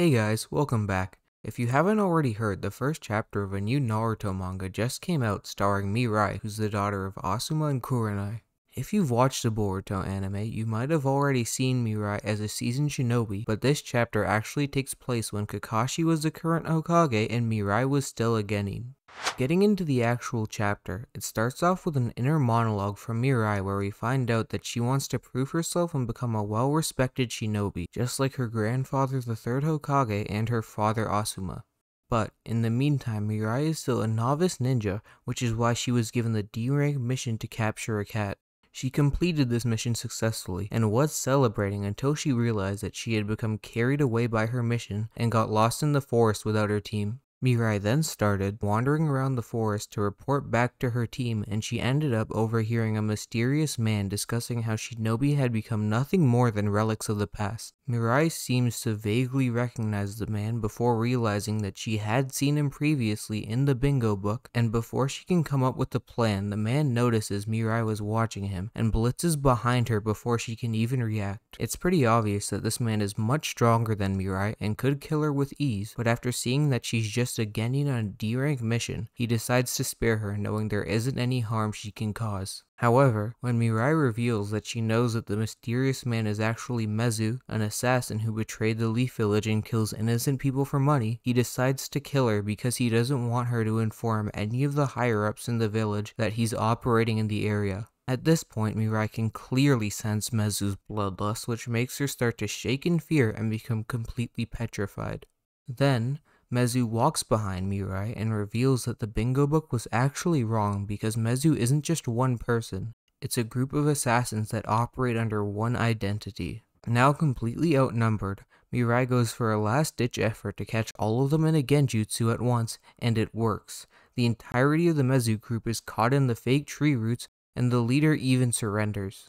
Hey guys, welcome back. If you haven't already heard, the first chapter of a new Naruto manga just came out starring Mirai, who's the daughter of Asuma and Kurenai. If you've watched the Boruto anime, you might have already seen Mirai as a seasoned shinobi, but this chapter actually takes place when Kakashi was the current Hokage and Mirai was still a Genin. Getting into the actual chapter, it starts off with an inner monologue from Mirai where we find out that she wants to prove herself and become a well-respected shinobi, just like her grandfather the third Hokage and her father Asuma. But, in the meantime, Mirai is still a novice ninja, which is why she was given the D-rank mission to capture a cat. She completed this mission successfully, and was celebrating until she realized that she had become carried away by her mission and got lost in the forest without her team. Mirai then started wandering around the forest to report back to her team, and she ended up overhearing a mysterious man discussing how Shinobi had become nothing more than relics of the past. Mirai seems to vaguely recognize the man before realizing that she had seen him previously in the bingo book, and before she can come up with a plan, the man notices Mirai was watching him and blitzes behind her before she can even react. It's pretty obvious that this man is much stronger than Mirai and could kill her with ease, but after seeing that she's just a Genin on a D-rank mission, he decides to spare her, knowing there isn't any harm she can cause. However, when Mirai reveals that she knows that the mysterious man is actually Mezu, an assassin who betrayed the Leaf Village and kills innocent people for money, he decides to kill her because he doesn't want her to inform any of the higher-ups in the village that he's operating in the area. At this point, Mirai can clearly sense Mezu's bloodlust, which makes her start to shake in fear and become completely petrified. Then, Mezu walks behind Mirai and reveals that the bingo book was actually wrong because Mezu isn't just one person, it's a group of assassins that operate under one identity. Now completely outnumbered, Mirai goes for a last-ditch effort to catch all of them in a genjutsu at once, and it works. The entirety of the Mezu group is caught in the fake tree roots, and the leader even surrenders.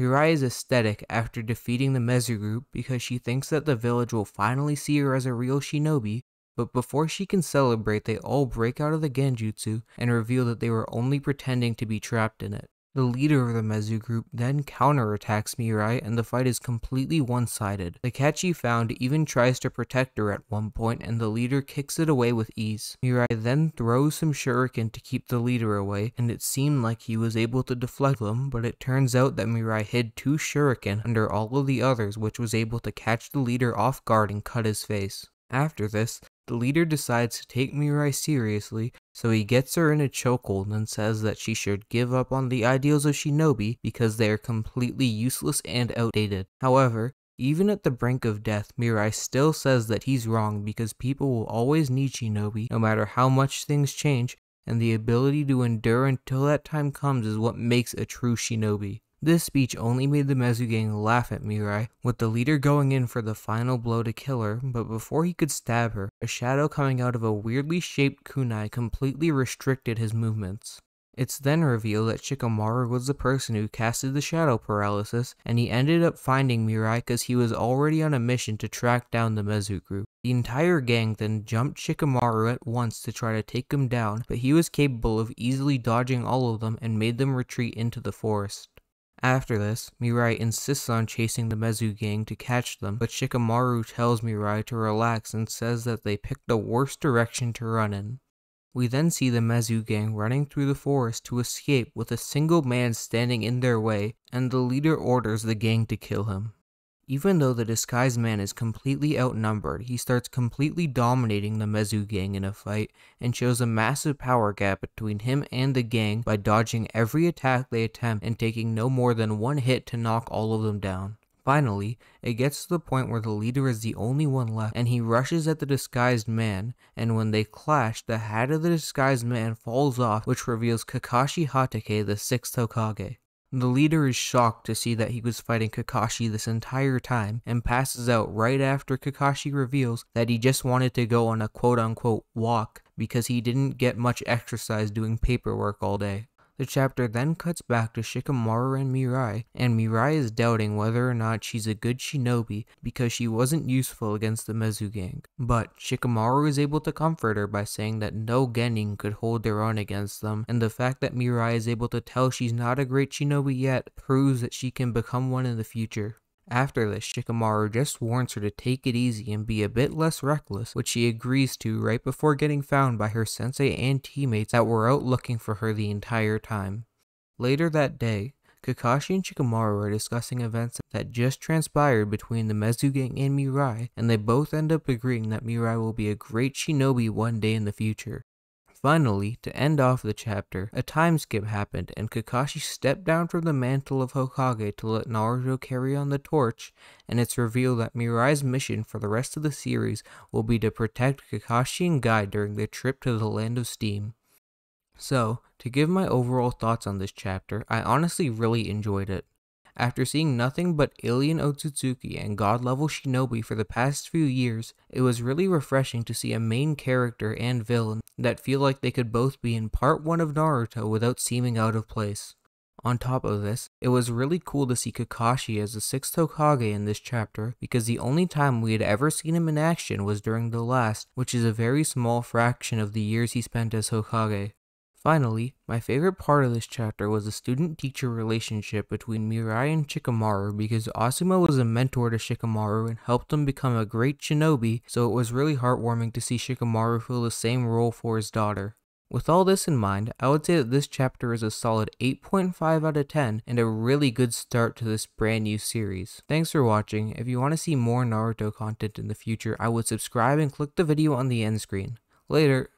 Mirai is ecstatic after defeating the Mezu group because she thinks that the village will finally see her as a real shinobi. But before she can celebrate, they all break out of the genjutsu and reveal that they were only pretending to be trapped in it. The leader of the Mezu group then counterattacks Mirai, and the fight is completely one-sided. The cat she found even tries to protect her at one point, and the leader kicks it away with ease. Mirai then throws some shuriken to keep the leader away, and it seemed like he was able to deflect them, but it turns out that Mirai hid two shuriken under all of the others, which was able to catch the leader off guard and cut his face. After this, the leader decides to take Mirai seriously, so he gets her in a chokehold and says that she should give up on the ideals of shinobi because they are completely useless and outdated. However, even at the brink of death, Mirai still says that he's wrong because people will always need shinobi no matter how much things change, and the ability to endure until that time comes is what makes a true shinobi. This speech only made the Mezu gang laugh at Mirai, with the leader going in for the final blow to kill her, but before he could stab her, a shadow coming out of a weirdly shaped kunai completely restricted his movements. It's then revealed that Shikamaru was the person who casted the shadow paralysis, and he ended up finding Mirai because he was already on a mission to track down the Mezu group. The entire gang then jumped Shikamaru at once to try to take him down, but he was capable of easily dodging all of them and made them retreat into the forest. After this, Mirai insists on chasing the Mezu gang to catch them, but Shikamaru tells Mirai to relax and says that they picked the worst direction to run in. We then see the Mezu gang running through the forest to escape with a single man standing in their way, and the leader orders the gang to kill him. Even though the disguised man is completely outnumbered, he starts completely dominating the Mezu gang in a fight, and shows a massive power gap between him and the gang by dodging every attack they attempt and taking no more than one hit to knock all of them down. Finally, it gets to the point where the leader is the only one left, and he rushes at the disguised man, and when they clash, the hat of the disguised man falls off, which reveals Kakashi Hatake, the 6th Hokage. The leader is shocked to see that he was fighting Kakashi this entire time, and passes out right after Kakashi reveals that he just wanted to go on a quote-unquote walk because he didn't get much exercise doing paperwork all day. The chapter then cuts back to Shikamaru and Mirai is doubting whether or not she's a good shinobi because she wasn't useful against the Mezu gang. But Shikamaru is able to comfort her by saying that no Genin could hold their own against them, and the fact that Mirai is able to tell she's not a great shinobi yet proves that she can become one in the future. After this, Shikamaru just warns her to take it easy and be a bit less reckless, which she agrees to right before getting found by her sensei and teammates that were out looking for her the entire time. Later that day, Kakashi and Shikamaru are discussing events that just transpired between the Mezu gang and Mirai, and they both end up agreeing that Mirai will be a great shinobi one day in the future. Finally, to end off the chapter, a time skip happened and Kakashi stepped down from the mantle of Hokage to let Naruto carry on the torch, and it's revealed that Mirai's mission for the rest of the series will be to protect Kakashi and Gai during their trip to the Land of Steam. So, to give my overall thoughts on this chapter, I honestly really enjoyed it. After seeing nothing but Ilia Otsutsuki and god-level shinobi for the past few years, it was really refreshing to see a main character and villain that feel like they could both be in part 1 of Naruto without seeming out of place. On top of this, it was really cool to see Kakashi as the 6th Hokage in this chapter, because the only time we had ever seen him in action was during the last, which is a very small fraction of the years he spent as Hokage. Finally, my favorite part of this chapter was the student-teacher relationship between Mirai and Shikamaru, because Asuma was a mentor to Shikamaru and helped him become a great shinobi, so it was really heartwarming to see Shikamaru fill the same role for his daughter. With all this in mind, I would say that this chapter is a solid 8.5 out of 10 and a really good start to this brand new series. Thanks for watching. If you want to see more Naruto content in the future, I would subscribe and click the video on the end screen. Later!